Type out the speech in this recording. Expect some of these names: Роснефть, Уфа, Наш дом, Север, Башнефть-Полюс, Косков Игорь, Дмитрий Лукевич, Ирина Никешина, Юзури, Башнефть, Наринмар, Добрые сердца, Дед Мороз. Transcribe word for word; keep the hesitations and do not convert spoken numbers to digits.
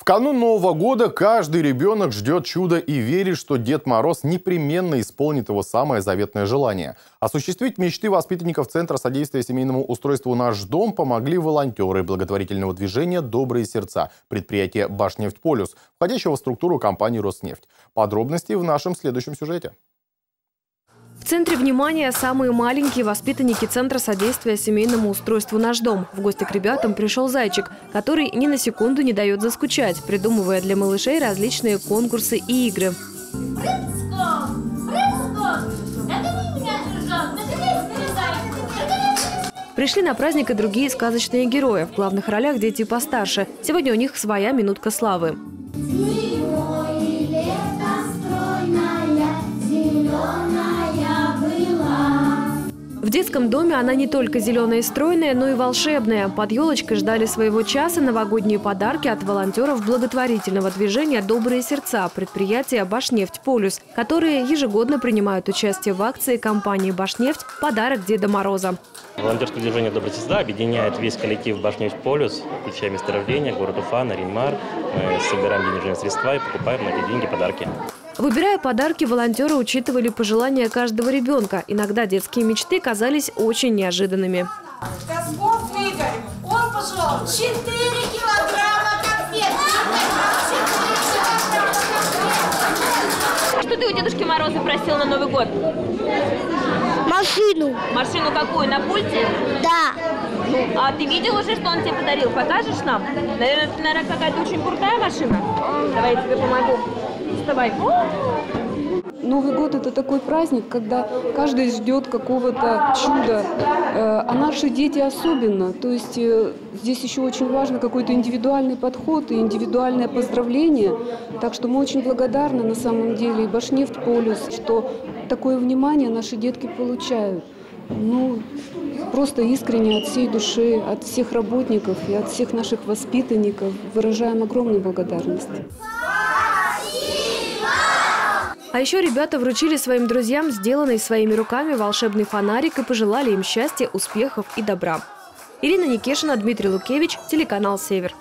В канун Нового года каждый ребенок ждет чуда и верит, что Дед Мороз непременно исполнит его самое заветное желание. Осуществить мечты воспитанников Центра содействия семейному устройству «Наш дом» помогли волонтеры благотворительного движения «Добрые сердца» предприятия «Башнефть-Полюс», входящего в структуру компании «Роснефть». Подробности в нашем следующем сюжете. В центре внимания самые маленькие воспитанники Центра содействия семейному устройству «Наш дом». В гости к ребятам пришел зайчик, который ни на секунду не дает заскучать, придумывая для малышей различные конкурсы и игры. Пришли на праздник и другие сказочные герои. В главных ролях дети постарше. Сегодня у них своя минутка славы. В детском доме она не только зеленая и стройная, но и волшебная. Под елочкой ждали своего часа новогодние подарки от волонтеров благотворительного движения «Добрые сердца» предприятия «Башнефть-Полюс», которые ежегодно принимают участие в акции компании «Башнефть» «Подарок Деда Мороза». Волонтерское движение «Добрые сердца» объединяет весь коллектив «Башнефть-Полюс», включая месторождения, город Уфа, Наринмар. Мы собираем денежные средства и покупаем на эти деньги подарки. Выбирая подарки, волонтеры учитывали пожелания каждого ребенка. Иногда детские мечты казались очень неожиданными. Косков Игорь, он пожелал четыре килограмма конфет. Что ты у Дедушки Мороза просил на Новый год? Машину. Машину какую? На пульте? Да. Ну, а ты видел уже, что он тебе подарил? Покажешь нам? Наверное, это, наверное, какая-то очень крутая машина. Давай я тебе помогу. Вставай. Новый год – это такой праздник, когда каждый ждет какого-то чуда, а наши дети особенно. То есть здесь еще очень важно какой-то индивидуальный подход и индивидуальное поздравление. Так что мы очень благодарны на самом деле и «Башнефть-Полюс», что такое внимание наши детки получают. Ну, просто искренне от всей души, от всех работников и от всех наших воспитанников выражаем огромную благодарность. А еще ребята вручили своим друзьям сделанный своими руками волшебный фонарик и пожелали им счастья, успехов и добра. Ирина Никешина, Дмитрий Лукевич, телеканал «Север».